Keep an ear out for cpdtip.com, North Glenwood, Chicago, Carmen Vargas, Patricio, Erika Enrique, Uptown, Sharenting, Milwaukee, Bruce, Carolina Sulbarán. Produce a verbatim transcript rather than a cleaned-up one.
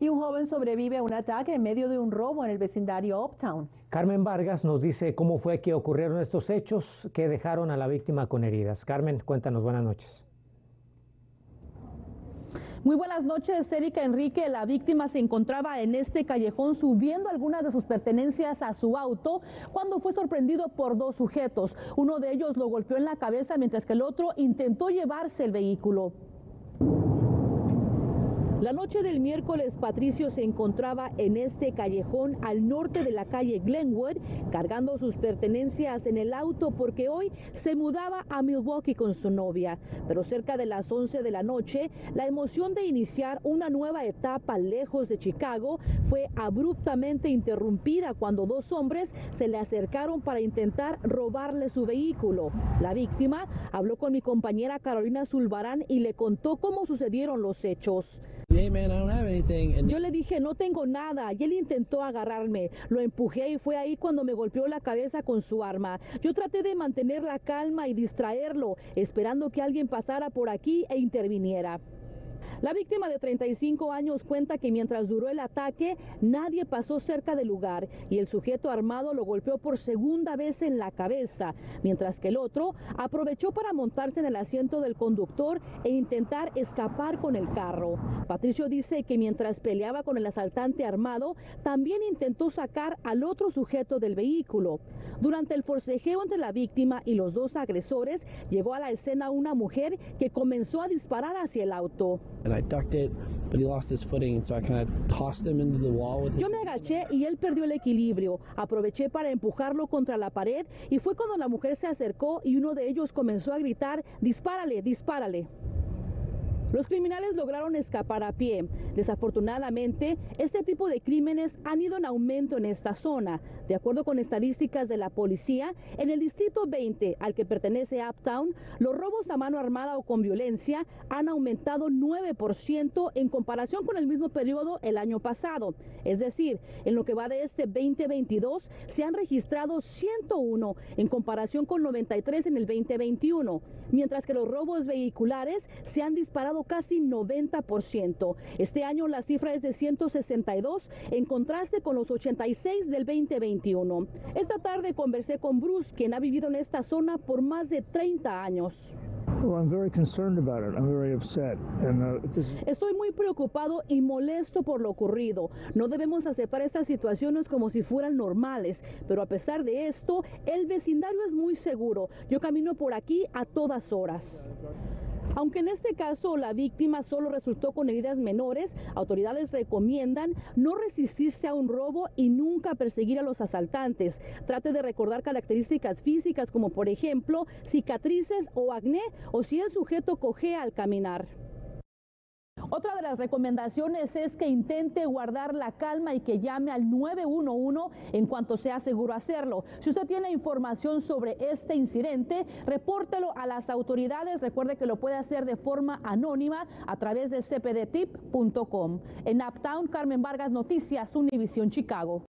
y un joven sobrevive a un ataque en medio de un robo en el vecindario Uptown. Carmen Vargas nos dice cómo fue que ocurrieron estos hechos que dejaron a la víctima con heridas. Carmen, cuéntanos, buenas noches. Muy buenas noches, Erika Enrique. La víctima se encontraba en este callejón subiendo algunas de sus pertenencias a su auto cuando fue sorprendido por dos sujetos. Uno de ellos lo golpeó en la cabeza mientras que el otro intentó llevarse el vehículo. La noche del miércoles, Patricio se encontraba en este callejón al norte de la calle Glenwood, cargando sus pertenencias en el auto porque hoy se mudaba a Milwaukee con su novia. Pero cerca de las once de la noche, la emoción de iniciar una nueva etapa lejos de Chicago fue abruptamente interrumpida cuando dos hombres se le acercaron para intentar robarle su vehículo. La víctima habló con mi compañera Carolina Sulbarán y le contó cómo sucedieron los hechos. Yo le dije, no tengo nada, y él intentó agarrarme. Lo empujé y fue ahí cuando me golpeó la cabeza con su arma. Yo traté de mantener la calma y distraerlo, esperando que alguien pasara por aquí e interviniera. La víctima de treinta y cinco años cuenta que mientras duró el ataque, nadie pasó cerca del lugar y el sujeto armado lo golpeó por segunda vez en la cabeza, mientras que el otro aprovechó para montarse en el asiento del conductor e intentar escapar con el carro. Patricio dice que mientras peleaba con el asaltante armado, también intentó sacar al otro sujeto del vehículo. Durante el forcejeo entre la víctima y los dos agresores, llegó a la escena una mujer que comenzó a disparar hacia el auto. Yo me agaché y él perdió el equilibrio. Aproveché para empujarlo contra la pared y fue cuando la mujer se acercó y uno de ellos comenzó a gritar, dispárale, dispárale. Los criminales lograron escapar a pie. Desafortunadamente, este tipo de crímenes han ido en aumento en esta zona. De acuerdo con estadísticas de la policía, en el distrito veinte, al que pertenece Uptown, los robos a mano armada o con violencia han aumentado nueve por ciento en comparación con el mismo periodo el año pasado. Es decir, en lo que va de este veinte veintidós, se han registrado ciento uno en comparación con noventa y tres en el veinte veintiuno, mientras que los robos vehiculares se han disparado casi noventa por ciento. Este año la cifra es de ciento sesenta y dos en contraste con los ochenta y seis del veinte veintiuno. Esta tarde conversé con Bruce, quien ha vivido en esta zona por más de treinta años. Estoy muy preocupado y molesto por lo ocurrido. No debemos aceptar estas situaciones como si fueran normales, pero a pesar de esto, el vecindario es muy seguro. Yo camino por aquí a todas horas. Aunque en este caso la víctima solo resultó con heridas menores, autoridades recomiendan no resistirse a un robo y nunca perseguir a los asaltantes. Trate de recordar características físicas como por ejemplo cicatrices o acné o si el sujeto cojea al caminar. Otra de las recomendaciones es que intente guardar la calma y que llame al nueve uno uno en cuanto sea seguro hacerlo. Si usted tiene información sobre este incidente, repórtelo a las autoridades. Recuerde que lo puede hacer de forma anónima a través de c p d tip punto com. En Uptown, Carmen Vargas, Noticias Univision Chicago.